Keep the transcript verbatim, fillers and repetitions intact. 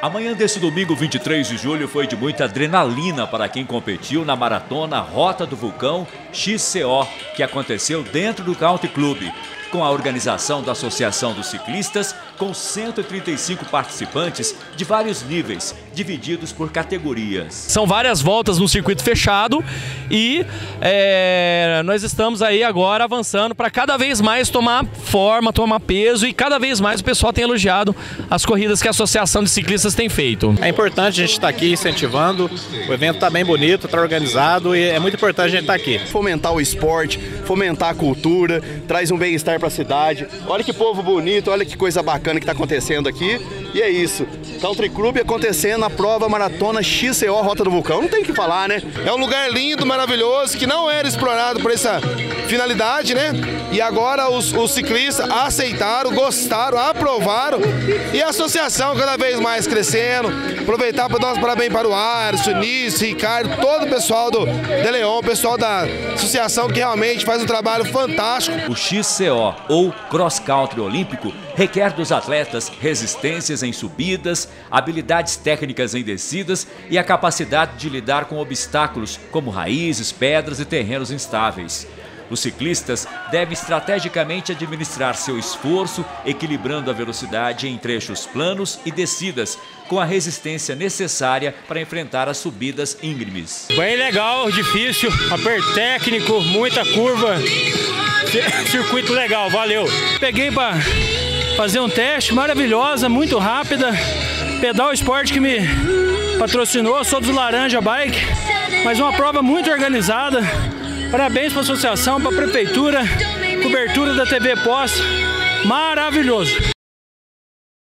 Amanhã desse domingo, vinte e três de julho, foi de muita adrenalina para quem competiu na Maratona Rota do Vulcão X C O, que aconteceu dentro do Country Club, com a organização da Associação dos Ciclistas, com cento e trinta e cinco participantes de vários níveis, divididos por categorias. São várias voltas no circuito fechado e é, nós estamos aí agora avançando para cada vez mais tomar forma, tomar peso, e cada vez mais o pessoal tem elogiado as corridas que a Associação de Ciclistas tem feito. É importante a gente estar aqui incentivando, o evento está bem bonito, está organizado e é muito importante a gente estar aqui. Fomentar o esporte, fomentar a cultura, traz um bem-estar para a cidade. Olha que povo bonito, olha que coisa bacana que está acontecendo aqui. E é isso. Country Club acontecendo a prova Maratona X C O Rota do Vulcão. Não tem o que falar, né? É um lugar lindo, maravilhoso, que não era explorado por essa finalidade, né? E agora os, os ciclistas aceitaram, gostaram, aprovaram. E a associação cada vez mais crescendo. Aproveitar para dar uns parabéns para o Ares, o Nisso, Ricardo, todo o pessoal do Deleon, o pessoal da associação que realmente faz um trabalho fantástico. O X C O, ou cross country olímpico, requer dos atletas resistências em subidas, habilidades técnicas em descidas e a capacidade de lidar com obstáculos como raízes, pedras e terrenos instáveis. Os ciclistas devem estrategicamente administrar seu esforço, equilibrando a velocidade em trechos planos e descidas, com a resistência necessária para enfrentar as subidas íngremes. Bem legal, difícil, aperto técnico, muita curva. Circuito legal, valeu. Peguei para fazer um teste, maravilhosa, muito rápida. Pedal Esporte que me patrocinou, sou do Laranja Bike. Mas uma prova muito organizada. Parabéns para a associação, para a prefeitura, cobertura da T V Poços. Maravilhoso.